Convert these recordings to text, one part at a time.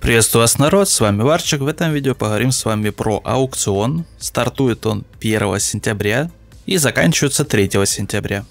Приветствую вас, народ, с вами Варчик. В этом видео поговорим с вами про аукцион. Стартует он 1 сентября и заканчивается 3 сентября.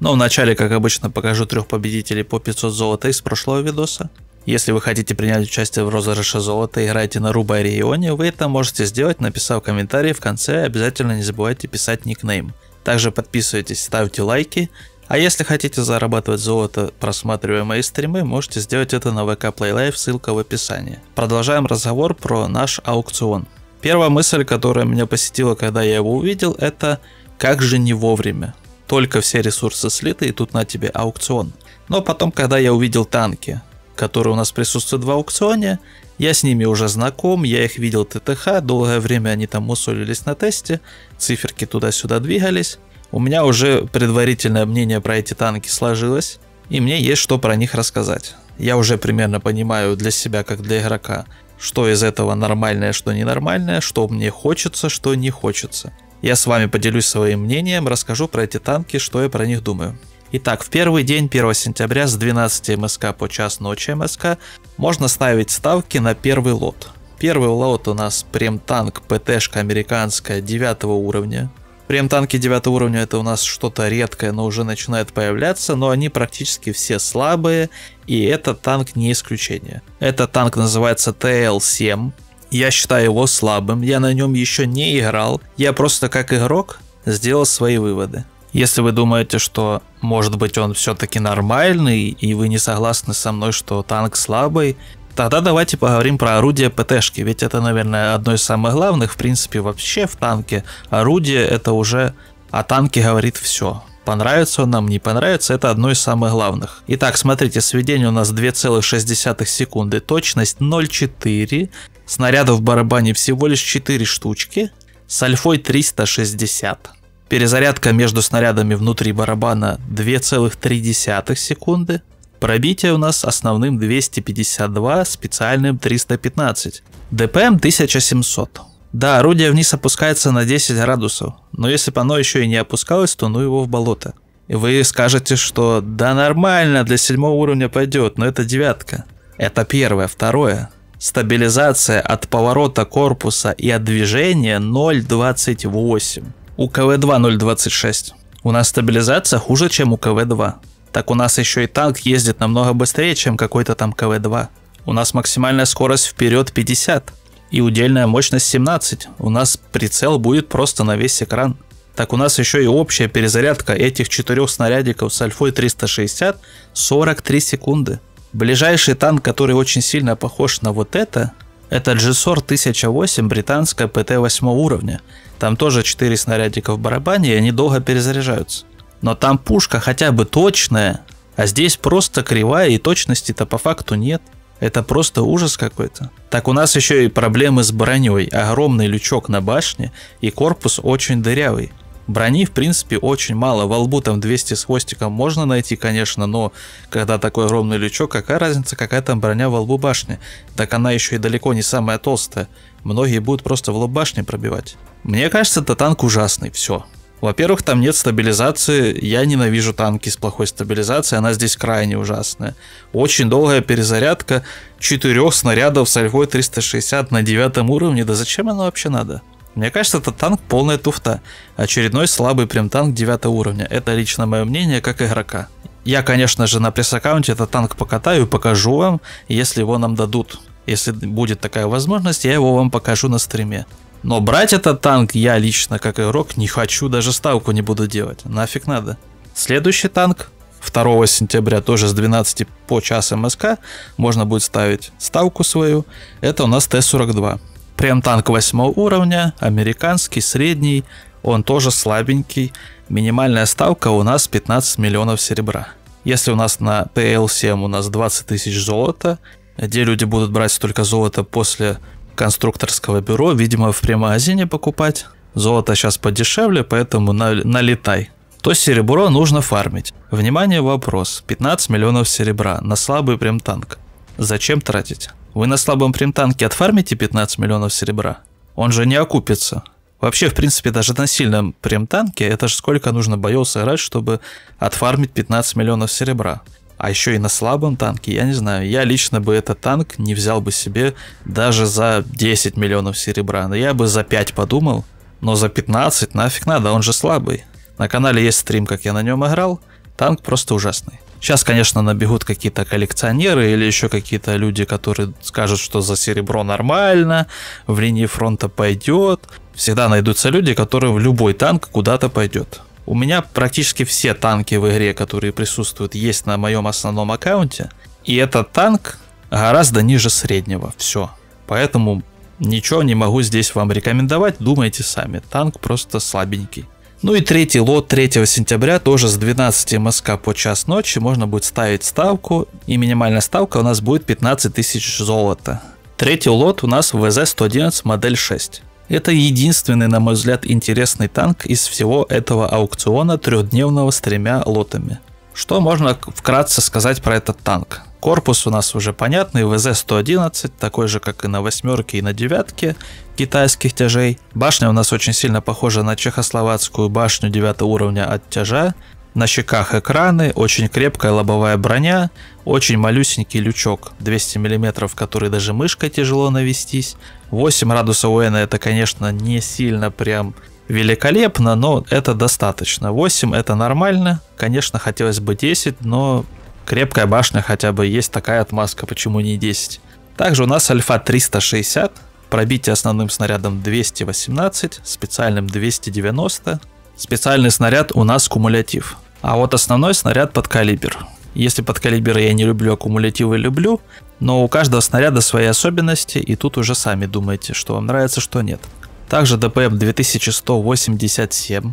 Но вначале, как обычно, покажу трех победителей по 500 золота из прошлого видоса. Если вы хотите принять участие в розыгрыше золота и играете на Рубаре и Ионе, вы это можете сделать, написав комментарий в конце, обязательно не забывайте писать никнейм. Также подписывайтесь, ставьте лайки. А если хотите зарабатывать золото, просматривая мои стримы, можете сделать это на VK Play Live, ссылка в описании. Продолжаем разговор про наш аукцион. Первая мысль, которая меня посетила, когда я его увидел, это как же не вовремя. Только все ресурсы слиты, и тут на тебе аукцион. Но потом, когда я увидел танки, которые у нас присутствуют в аукционе, я с ними уже знаком, я их видел в ТТХ, долгое время они там мусолились на тесте, циферки туда-сюда двигались. У меня уже предварительное мнение про эти танки сложилось, и мне есть что про них рассказать. Я уже примерно понимаю для себя, как для игрока, что из этого нормальное, что ненормальное, что мне хочется, что не хочется. Я с вами поделюсь своим мнением, расскажу про эти танки, что я про них думаю. Итак, в первый день, 1 сентября, с 12 МСК по час ночи МСК, можно ставить ставки на первый лот. Первый лот у нас премтанк ПТшка американская 9 уровня. Премтанки 9 уровня это у нас что-то редкое, но уже начинает появляться, но они практически все слабые, и этот танк не исключение. Этот танк называется ТЛ-7, я считаю его слабым, я на нем еще не играл, я просто как игрок сделал свои выводы. Если вы думаете, что может быть он все-таки нормальный, и вы не согласны со мной, что танк слабый, тогда давайте поговорим про орудие ПТшки, ведь это, наверное, одно из самых главных, в принципе, вообще в танке. Орудие это уже о танке говорит все. Понравится он нам, не понравится, это одно из самых главных. Итак, смотрите, сведение у нас 2,6 секунды, точность 0,4, снарядов в барабане всего лишь 4 штучки, с альфой 360. Перезарядка между снарядами внутри барабана 2,3 секунды. Пробитие у нас основным 252, специальным 315. ДПМ 1700. Да, орудие вниз опускается на 10 градусов, но если бы оно еще и не опускалось, то ну его в болото. И вы скажете, что да нормально, для 7 уровня пойдет, но это девятка. Это первое. Второе. Стабилизация от поворота корпуса и от движения 0,28. У КВ-2 0,26. У нас стабилизация хуже, чем у КВ-2. Так у нас еще и танк ездит намного быстрее, чем какой-то там КВ-2. У нас максимальная скорость вперед 50 и удельная мощность 17. У нас прицел будет просто на весь экран. Так у нас еще и общая перезарядка этих 4 снарядиков с альфой 360 43 секунды. Ближайший танк, который очень сильно похож на вот это GSOR 1008 британская ПТ 8 уровня. Там тоже 4 снарядика в барабане и они долго перезаряжаются. Но там пушка хотя бы точная, а здесь просто кривая и точности-то по факту нет. Это просто ужас какой-то. Так у нас еще и проблемы с броней. Огромный лючок на башне и корпус очень дырявый. Брони в принципе очень мало, во лбу там 200 с хвостиком можно найти, конечно, но когда такой огромный лючок, какая разница, какая там броня во лбу башни. Так она еще и далеко не самая толстая. Многие будут просто в лоб башни пробивать. Мне кажется, это танк ужасный, все. Во-первых, там нет стабилизации, я ненавижу танки с плохой стабилизацией, она здесь крайне ужасная. Очень долгая перезарядка 4 снарядов с альфой 360 на 9 уровне, да зачем оно вообще надо? Мне кажется, этот танк полная туфта, очередной слабый премтанк 9 уровня, это лично мое мнение как игрока. Я, конечно же, на пресс-аккаунте этот танк покатаю и покажу вам, если его нам дадут. Если будет такая возможность, я его вам покажу на стриме. Но брать этот танк я лично, как игрок, не хочу, даже ставку не буду делать. Нафиг надо. Следующий танк, 2 сентября, тоже с 12 по часу МСК, можно будет ставить ставку свою. Это у нас Т-42. Прям танк 8 уровня, американский, средний, он тоже слабенький. Минимальная ставка у нас 15 миллионов серебра. Если у нас на ТЛ-7 у нас 20 тысяч золота, где люди будут брать только золото после... конструкторского бюро, видимо, в премагазине покупать. Золото сейчас подешевле, поэтому налетай. То серебро нужно фармить. Внимание, вопрос. 15 миллионов серебра на слабый премтанк. Зачем тратить? Вы на слабом премтанке отфармите 15 миллионов серебра? Он же не окупится. Вообще, в принципе, даже на сильном премтанке это же сколько нужно боев сыграть, чтобы отфармить 15 миллионов серебра. а еще и на слабом танке, я не знаю. Я лично бы этот танк не взял бы себе даже за 10 миллионов серебра. Но я бы за 5 подумал, но за 15 нафиг надо, он же слабый. На канале есть стрим, как я на нем играл, танк просто ужасный. Сейчас, конечно, набегут какие-то коллекционеры или еще какие-то люди, которые скажут, что за серебро нормально, в линии фронта пойдет. Всегда найдутся люди, которые в любой танк куда-то пойдет. У меня практически все танки в игре, которые присутствуют, есть на моем основном аккаунте. И этот танк гораздо ниже среднего. Все. Поэтому ничего не могу здесь вам рекомендовать. Думайте сами. Танк просто слабенький. Ну и третий лот 3 сентября тоже с 12 МСК по час ночи можно будет ставить ставку. И минимальная ставка у нас будет 15 тысяч золота. Третий лот у нас WZ-111 модель 6. Это единственный, на мой взгляд, интересный танк из всего этого аукциона трехдневного с 3 лотами. Что можно вкратце сказать про этот танк? Корпус у нас уже понятный, WZ-111, такой же, как и на 8-ке и на 9-ке китайских тяжей. Башня у нас очень сильно похожа на чехословацкую башню 9 уровня от тяжа. На щеках экраны, очень крепкая лобовая броня, очень малюсенький лючок 200 мм, который даже мышкой тяжело навестись. 8 радусов УН это, конечно, не сильно прям великолепно, но это достаточно. 8 это нормально, конечно, хотелось бы 10, но... Крепкая башня хотя бы есть, такая отмазка, почему не 10. Также у нас альфа 360, пробитие основным снарядом 218, специальным 290. Специальный снаряд у нас кумулятив, а вот основной снаряд под калибр. Если под калибр я не люблю, а кумулятивы люблю, но у каждого снаряда свои особенности, и тут уже сами думаете, что вам нравится, что нет. Также ДПМ 2187,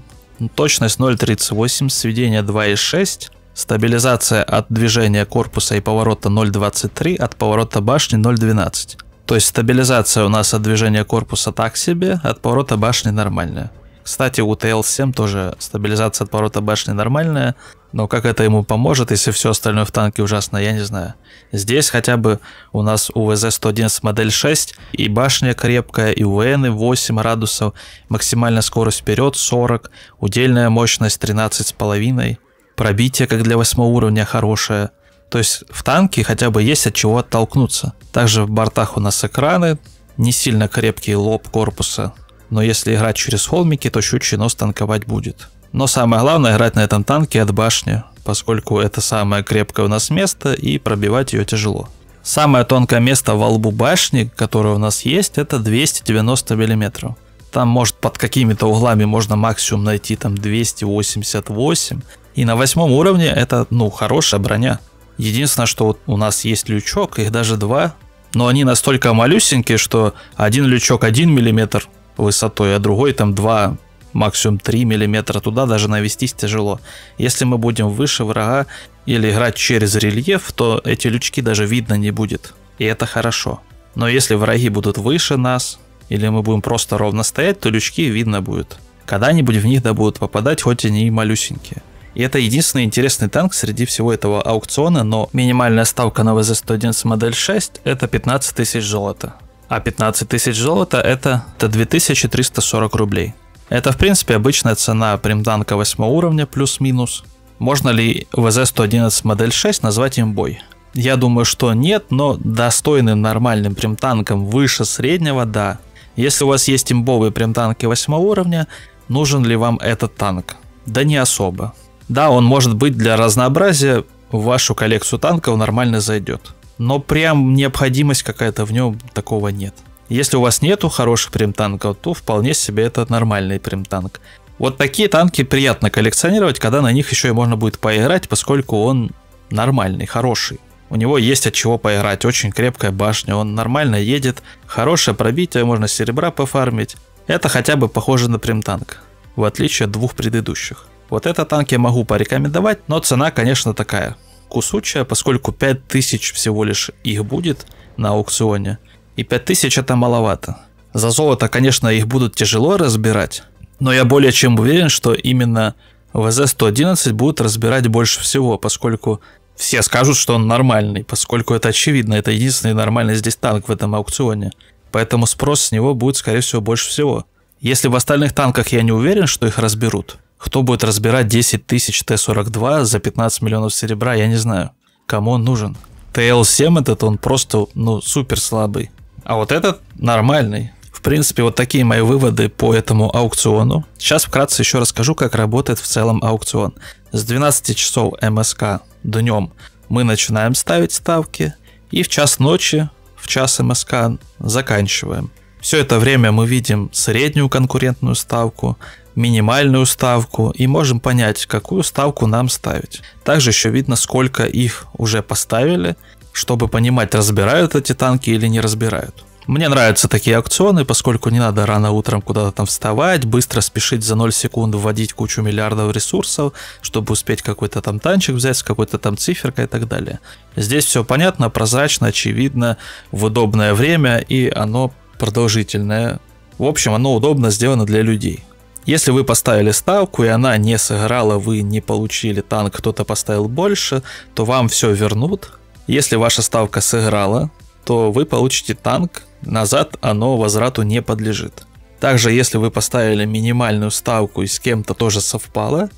точность 0.38, сведение 2.6. Стабилизация от движения корпуса и поворота 0.23, от поворота башни 0.12. То есть стабилизация у нас от движения корпуса так себе, от поворота башни нормальная. Кстати, у ТЛ-7 тоже стабилизация от поворота башни нормальная, но как это ему поможет, если все остальное в танке ужасно, я не знаю. Здесь хотя бы у нас у WZ-111 модель 6 и башня крепкая, и УНы 8 радусов, максимальная скорость вперед 40, удельная мощность 13,5. Пробитие, как для 8 уровня, хорошее. То есть в танке хотя бы есть от чего оттолкнуться. Также в бортах у нас экраны. Не сильно крепкий лоб корпуса. Но если играть через холмики, то щучий нос танковать будет. Но самое главное играть на этом танке от башни. Поскольку это самое крепкое у нас место и пробивать ее тяжело. Самое тонкое место во лбу башни, которое у нас есть, это 290 мм. Там может под какими-то углами можно максимум найти там 288. И на 8 уровне это, ну, хорошая броня. Единственное, что вот у нас есть лючок, их даже 2. Но они настолько малюсенькие, что один лючок 1 мм высотой, а другой там 2, максимум 3 мм. Туда даже навестись тяжело. Если мы будем выше врага или играть через рельеф, то эти лючки даже видно не будет. И это хорошо. Но если враги будут выше нас, или мы будем просто ровно стоять, то лючки видно будет. Когда-нибудь в них да будут попадать, хоть они и малюсенькие. И это единственный интересный танк среди всего этого аукциона, но минимальная ставка на WZ-111 модель 6 это 15 тысяч золота. А 15 тысяч золота это 2340 рублей. Это в принципе обычная цена примтанка 8 уровня плюс-минус. Можно ли WZ-111 модель 6 назвать имбой? Я думаю, что нет, но достойным нормальным примтанком выше среднего, да. Если у вас есть имбовые примтанки 8 уровня, нужен ли вам этот танк? Да не особо. Да, он может быть для разнообразия, в вашу коллекцию танков нормально зайдет. Но прям необходимость какая-то в нем такого нет. Если у вас нету хороших примтанков, то вполне себе это нормальный примтанк. Вот такие танки приятно коллекционировать, когда на них еще и можно будет поиграть, поскольку он нормальный, хороший. У него есть от чего поиграть, очень крепкая башня, он нормально едет, хорошее пробитие, можно серебра пофармить. Это хотя бы похоже на примтанк, в отличие от двух предыдущих. Вот этот танк я могу порекомендовать, но цена, конечно, такая кусучая, поскольку 5000 всего лишь их будет на аукционе. И 5000 это маловато. За золото, конечно, их будут тяжело разбирать, но я более чем уверен, что именно WZ-111 будут разбирать больше всего, поскольку все скажут, что он нормальный, поскольку это очевидно, это единственный нормальный здесь танк в этом аукционе. Поэтому спрос с него будет, скорее всего, больше всего. Если в остальных танках я не уверен, что их разберут, кто будет разбирать 10 тысяч Т-42 за 15 миллионов серебра, я не знаю. кому он нужен. ТЛ-7 этот, он просто, ну, супер слабый. А вот этот нормальный. В принципе, вот такие мои выводы по этому аукциону. Сейчас вкратце еще расскажу, как работает в целом аукцион. С 12 часов МСК днем мы начинаем ставить ставки. И в час ночи, в час МСК заканчиваем. Все это время мы видим среднюю конкурентную ставку, минимальную ставку и можем понять, какую ставку нам ставить. Также еще видно, сколько их уже поставили, чтобы понимать, разбирают эти танки или не разбирают. Мне нравятся такие аукционы, поскольку не надо рано утром куда-то там вставать, быстро спешить за 0 секунд вводить кучу миллиардов ресурсов, чтобы успеть какой-то там танчик взять с какой-то там циферкой и так далее. Здесь все понятно, прозрачно, очевидно, в удобное время, и оно продолжительное. В общем, оно удобно сделано для людей. Если вы поставили ставку и она не сыграла, вы не получили танк, кто-то поставил больше, то вам все вернут. Если ваша ставка сыграла, то вы получите танк, назад оно возврату не подлежит. Также если вы поставили минимальную ставку и с кем-то тоже совпало,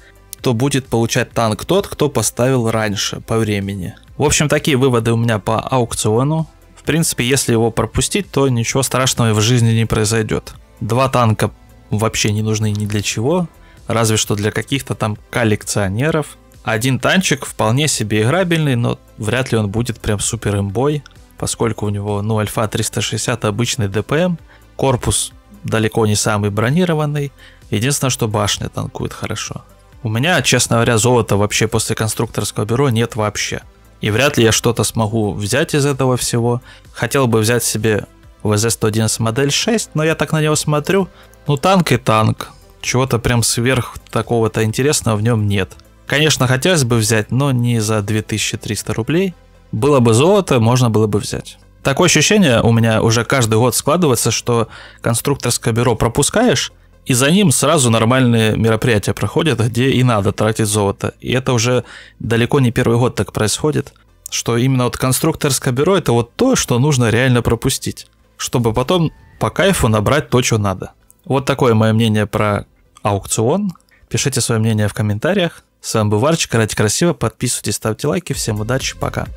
то будет получать танк тот, кто поставил раньше по времени. В общем, такие выводы у меня по аукциону. В принципе, если его пропустить, то ничего страшного в жизни не произойдет. Два танка вообще не нужны ни для чего, разве что для каких-то там коллекционеров. Один танчик вполне себе играбельный, но вряд ли он будет прям супер имбой, поскольку у него, ну, Альфа 360 обычный ДПМ, корпус далеко не самый бронированный, единственное, что башня танкует хорошо. У меня, честно говоря, золота вообще после конструкторского бюро нет вообще, и вряд ли я что-то смогу взять из этого всего. Хотел бы взять себе WZ-111 модель 6, но я так на него смотрю, ну, танк и танк, чего-то прям сверх такого-то интересного в нем нет. Конечно, хотелось бы взять, но не за 2300 рублей. Было бы золото, можно было бы взять. Такое ощущение у меня уже каждый год складывается, что конструкторское бюро пропускаешь, и за ним сразу нормальные мероприятия проходят, где и надо тратить золото. И это уже далеко не первый год так происходит, что именно вот конструкторское бюро — это вот то, что нужно реально пропустить, чтобы потом по кайфу набрать то, что надо. Вот такое мое мнение про аукцион. Пишите свое мнение в комментариях. С вами был Варчик, играйте красиво, подписывайтесь, ставьте лайки. Всем удачи, пока.